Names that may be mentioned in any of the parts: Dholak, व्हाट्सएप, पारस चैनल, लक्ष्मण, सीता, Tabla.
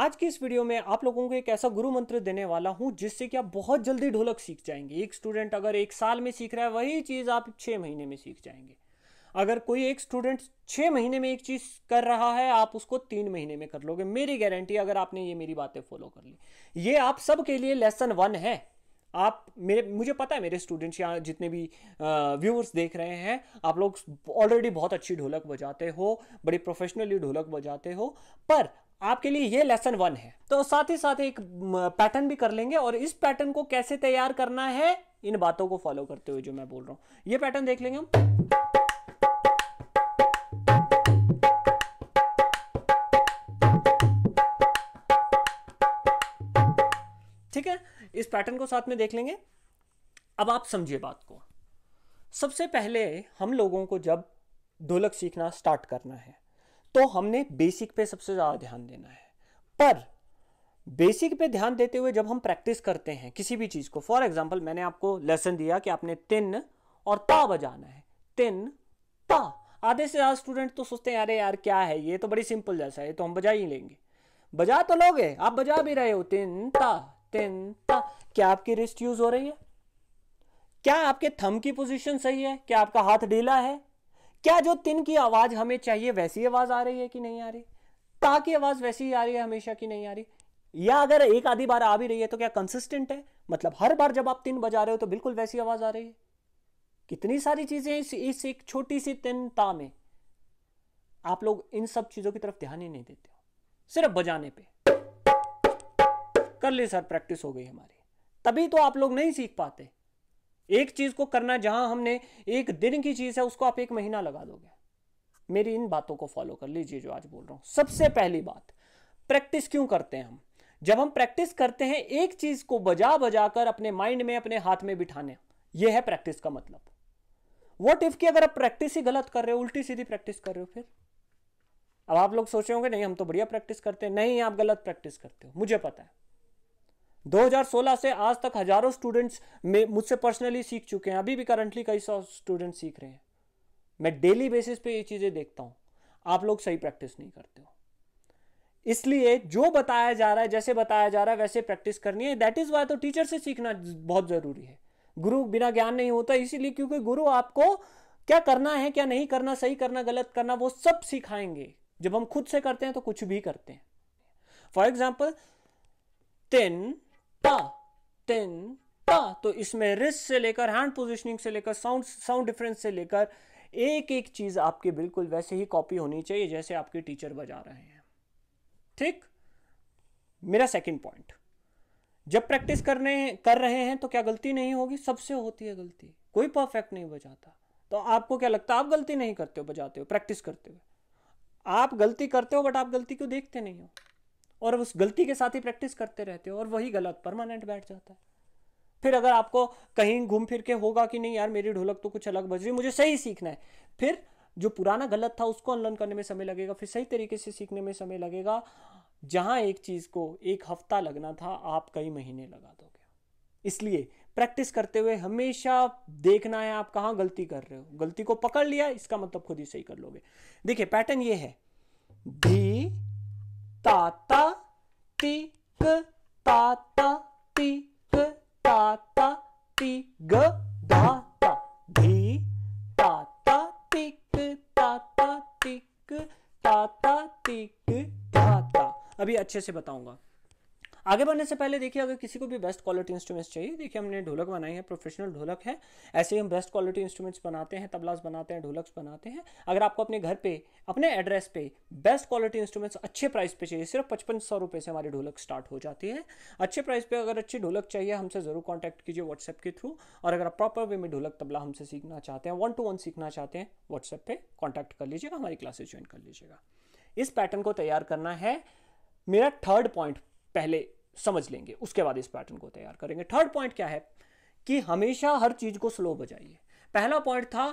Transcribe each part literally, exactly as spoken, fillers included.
आज के इस वीडियो में आप लोगों को एक ऐसा गुरु मंत्र देने वाला हूं जिससे कि आप बहुत जल्दी ढोलक सीख जाएंगे। एक स्टूडेंट अगर एक साल में सीख रहा है वही चीज़ आप छः महीने में सीख जाएंगे। अगर कोई एक स्टूडेंट छः महीने में एक चीज़ कर रहा है आप उसको तीन महीने में कर लोगे, मेरी गारंटी, अगर आपने ये मेरी बातें फॉलो कर ली। ये आप सबके लिए लेसन वन है। आप मेरे मुझे पता है मेरे स्टूडेंट्स यहाँ जितने भी व्यूअर्स देख रहे हैं, आप लोग ऑलरेडी बहुत अच्छी ढोलक बजाते हो, बड़ी प्रोफेशनली ढोलक बजाते हो, पर आपके लिए ये लेसन वन है। तो साथ ही साथ एक पैटर्न भी कर लेंगे और इस पैटर्न को कैसे तैयार करना है इन बातों को फॉलो करते हुए जो मैं बोल रहा हूँ, ये पैटर्न देख लेंगे हम। ठीक है, इस पैटर्न को साथ में देख लेंगे। अब आप समझिए बात को। सबसे पहले हम लोगों को जब ढोलक सीखना स्टार्ट करना है तो हमने बेसिक पे सबसे ज़्यादा ध्यान देना है। पर बेसिक पे ध्यान देते हुए जब हम प्रैक्टिस करते हैं किसी भी चीज़ को, फॉर एग्जांपल मैंने आपको लेसन दिया कि आपने तिन और ता बजाना है, तिन ता। आधे से ज़्यादा स्टूडेंट तो सोचते हैं अरे यार क्या है ये, तो बड़ी सिंपल जैसा है, तो हम बजा ही लेंगे। बजा तो लोगे, आप बजा भी रहे हो तिन ता तिन ता। क्या आपकी रिस्ट यूज हो रही है? क्या आपके थंब की पोजीशन सही है? क्या आपका हाथ ढीला है? क्या जो तिन की आवाज हमें चाहिए वैसी आवाज आ रही है कि नहीं आ रही? ता की आवाज वैसी ही आ रही है हमेशा कि नहीं आ रही? या अगर एक आधी बार आ भी रही है तो क्या कंसिस्टेंट है? मतलब हर बार जब आप तिन बजा रहे हो तो बिल्कुल वैसी आवाज आ रही है? कितनी सारी चीजें इस, इस एक छोटी सी तिन ता में। आप लोग इन सब चीजों की तरफ ध्यान ही नहीं देते हो, सिर्फ बजाने पर। कर ले सर, प्रैक्टिस हो गई हमारी, तभी तो आप लोग नहीं सीख पाते। एक चीज को करना जहां हमने एक दिन की चीज है उसको आप एक महीना लगा दोगे। मेरी इन बातों को फॉलो कर लीजिए जो आज बोल रहा हूं। सबसे पहली बात, प्रैक्टिस क्यों करते हैं हम? जब हम प्रैक्टिस करते हैं एक चीज को बजा बजा कर अपने माइंड में अपने हाथ में बिठाने, यह है प्रैक्टिस का मतलब। व्हाट इफ कि अगर आप प्रैक्टिस ही गलत कर रहे हो, उल्टी सीधी प्रैक्टिस कर रहे हो, फिर अब आप लोग सोचे होंगे नहीं हम तो बढ़िया प्रैक्टिस करते हैं। नहीं, आप गलत प्रैक्टिस करते हो, मुझे पता है। दो हज़ार सोलह से आज तक हजारों स्टूडेंट्स में मुझसे पर्सनली सीख चुके हैं, अभी भी करंटली कई सौ स्टूडेंट सीख रहे हैं। मैं डेली बेसिस पे ये चीज़ें देखता हूँ। आप लोग सही प्रैक्टिस नहीं करते हो, इसलिए जो बताया जा रहा है जैसे बताया जा रहा है वैसे प्रैक्टिस करनी है। दैट इज़ वाई तो टीचर से सीखना बहुत ज़रूरी है। गुरु बिना ज्ञान नहीं होता, इसीलिए क्योंकि गुरु आपको क्या करना है क्या नहीं करना, सही करना गलत करना, वो सब सिखाएंगे। जब हम खुद से करते हैं तो कुछ भी करते हैं। फॉर एग्जाम्पल तिन ता तिन ता, तो इसमें रिस्ट से लेकर हैंड पोजिशनिंग से लेकर साउंड साउंड डिफरेंस से लेकर एक एक चीज आपके बिल्कुल वैसे ही कॉपी होनी चाहिए जैसे आपके टीचर बजा रहे हैं। ठीक, मेरा सेकंड पॉइंट, जब प्रैक्टिस करने कर रहे हैं तो क्या गलती नहीं होगी? सबसे होती है गलती, कोई परफेक्ट नहीं बजाता। तो आपको क्या लगता है आप गलती नहीं करते हो बजाते हो प्रैक्टिस करते हुए? आप गलती करते हो बट आप गलती को देखते नहीं हो और उस गलती के साथ ही प्रैक्टिस करते रहते हो और वही गलत परमानेंट बैठ जाता है। फिर अगर आपको कहीं घूम फिर के होगा कि नहीं यार मेरी ढोलक तो कुछ अलग बज रही, मुझे सही सीखना है, फिर जो पुराना गलत था उसको अनलर्न करने में समय लगेगा, फिर सही तरीके से सीखने में समय लगेगा। जहां एक चीज़ को एक हफ्ता लगना था आप कई महीने लगा दोगे। इसलिए प्रैक्टिस करते हुए हमेशा देखना है आप कहाँ गलती कर रहे हो। गलती को पकड़ लिया इसका मतलब खुद ही सही कर लोगे। देखिए पैटर्न ये है, धी ता ता ती क ता ता ती क ता ता ती ग धा ता, धी ता ता ती क ता ता ती क ता ता ती क धा ता। अभी अच्छे से बताऊंगा। आगे बढ़ने से पहले देखिए, अगर किसी को भी बेस्ट क्वालिटी इंस्ट्रूमेंट्स चाहिए, देखिए हमने ढोलक बनाई है, प्रोफेशनल ढोलक है, ऐसे ही हम बेस्ट क्वालिटी इंस्ट्रूमेंट्स बनाते हैं, तबलास बनाते हैं, ढोलक्स बनाते हैं। अगर आपको अपने घर पे अपने एड्रेस पे बेस्ट क्वालिटी इंस्ट्रूमेंट्स अच्छे प्राइस पे चाहिए, सिर्फ पचपन सौ रुपये से हमारी ढोलक स्टार्ट हो जाती है। अच्छे प्राइस पे अगर अच्छी ढोलक चाहिए हमसे ज़रूर कॉन्टैक्ट कीजिए व्हाट्सएप के थ्रू। और अगर आप प्रॉपर वे में ढोलक तबला हमसे सीखना चाहते हैं, वन टू वन सीखना चाहते हैं, व्हाट्सएप पर कॉन्टैक्ट कर लीजिएगा, हमारी क्लासेज ज्वाइन कर लीजिएगा। इस पैटर्न को तैयार करना है। मेरा थर्ड पॉइंट पहले समझ लेंगे, उसके बाद इस पैटर्न को तैयार करेंगे। थर्ड पॉइंट क्या है कि हमेशा हर चीज को स्लो बजाइए। पहला पॉइंट था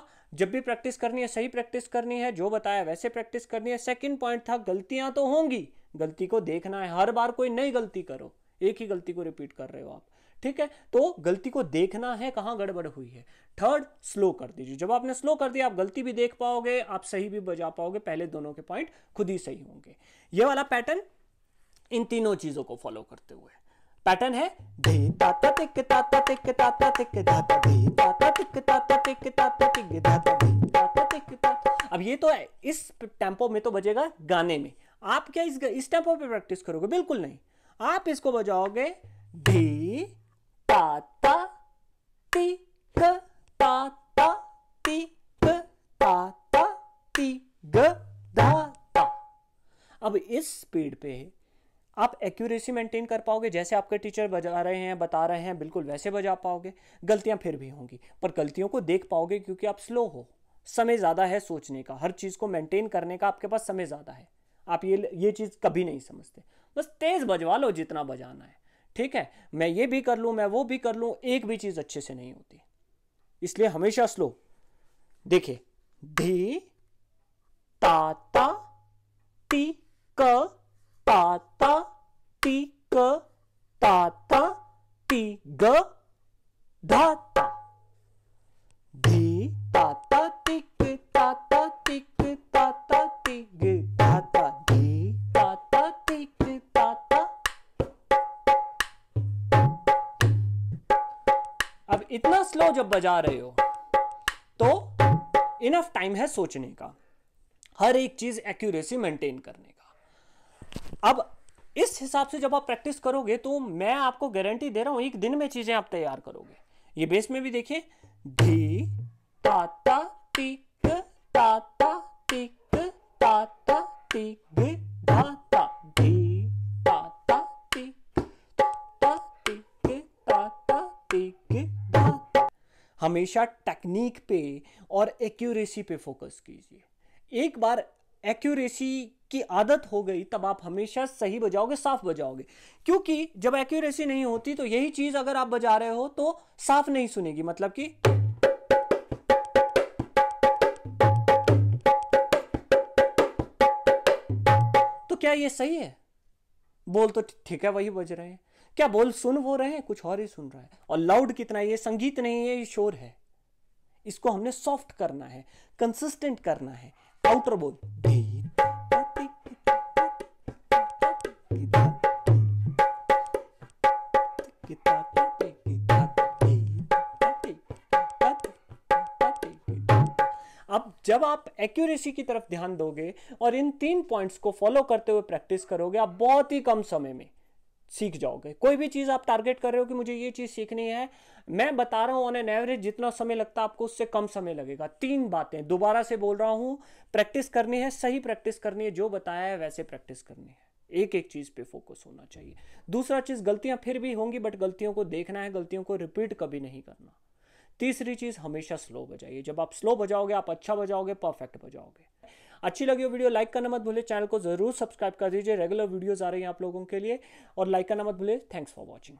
जब भी प्रैक्टिस करनी है सही प्रैक्टिस करनी है, जो बताया वैसे प्रैक्टिस करनी है। सेकंड पॉइंट था गलतियां तो होंगी, गलती को देखना है, हर बार कोई नई गलती करो, एक ही गलती को रिपीट कर रहे हो आप। ठीक है, तो गलती को देखना है कहाँ गड़बड़ हुई है। थर्ड, स्लो कर दीजिए। जब आपने स्लो कर दिया आप गलती भी देख पाओगे, आप सही भी बजा पाओगे, पहले दोनों के पॉइंट खुद ही सही होंगे। ये वाला पैटर्न इन तीनों चीजों को फॉलो करते हुए पैटर्न है धी ताता तिक ताता तिक ताता तिक ताता धी ताता तिक ताता तिक ताता तिक ताता धी ताता तिक ताता। अब ये तो है इस टेम्पो में तो बजेगा गाने में। आप क्या इस इस टेम्पो पे प्रैक्टिस करोगे? बिल्कुल नहीं। आप इसको बजाओगे धी ताता तिक ताता तिक ताता तिक ताता। अब इस स्पीड पे आप एक्यूरेसी मेंटेन कर पाओगे, जैसे आपके टीचर बजा रहे हैं बता रहे हैं बिल्कुल वैसे बजा पाओगे। गलतियां फिर भी होंगी पर गलतियों को देख पाओगे क्योंकि आप स्लो हो, समय ज़्यादा है सोचने का, हर चीज़ को मेंटेन करने का आपके पास समय ज़्यादा है। आप ये ये चीज़ कभी नहीं समझते, बस तेज़ बजवा लो जितना बजाना है। ठीक है, मैं ये भी कर लूँ मैं वो भी कर लूँ, एक भी चीज़ अच्छे से नहीं होती, इसलिए हमेशा स्लो। देखिए धी ताता ती क ताता ती क ताता ती ग धाता धी ताता तिक ताता तिक ताता तिक धाता धी ताता तिक ताता। अब इतना स्लो जब बजा रहे हो तो इनफ टाइम है सोचने का, हर एक चीज एक्यूरेसी मेंटेन करने का। अब इस हिसाब से जब आप प्रैक्टिस करोगे तो मैं आपको गारंटी दे रहा हूं एक दिन में चीजें आप तैयार करोगे। ये बेस में भी देखिए धी ताता तिक ताता तिक ताता तिक धाता धी ताता तिक ताता तिक ताता तिक धाता। हमेशा टेक्निक पे और एक्यूरेसी पे फोकस कीजिए। एक बार एक्यूरेसी की आदत हो गई तब आप हमेशा सही बजाओगे, साफ बजाओगे, क्योंकि जब एक्यूरेसी नहीं होती तो यही चीज अगर आप बजा रहे हो तो साफ नहीं सुनेगी। मतलब कि तो क्या ये सही है? बोल तो ठीक है वही बज रहे हैं, क्या बोल सुन वो रहे हैं? कुछ और ही सुन रहा है। और लाउड कितना, ये संगीत नहीं है, ये शोर है। इसको हमने सॉफ्ट करना है, कंसिस्टेंट करना है। आउटर बोल अब जब आप एक्यूरेसी की तरफ ध्यान दोगे और इन तीन पॉइंट्स को फॉलो करते हुए प्रैक्टिस करोगे, आप बहुत ही कम समय में सीख जाओगे। कोई भी चीज़ आप टारगेट कर रहे हो कि मुझे ये चीज़ सीखनी है, मैं बता रहा हूँ ऑन एन एवरेज जितना समय लगता है आपको उससे कम समय लगेगा। तीन बातें दोबारा से बोल रहा हूँ, प्रैक्टिस करनी है, सही प्रैक्टिस करनी है, जो बताया है वैसे प्रैक्टिस करनी है, एक एक चीज़ पे फोकस होना चाहिए। दूसरा चीज़, गलतियाँ फिर भी होंगी बट गलतियों को देखना है, गलतियों को रिपीट कभी नहीं करना। तीसरी चीज़, हमेशा स्लो बजाइए। जब आप स्लो बजाओगे आप अच्छा बजाओगे, परफेक्ट बजाओगे। अच्छी लगी हो वीडियो लाइक करना मत भूले, चैनल को जरूर सब्सक्राइब कर दीजिए, रेगुलर वीडियोस आ रही हैं आप लोगों के लिए, और लाइक करना मत भूले। Thanks for watching.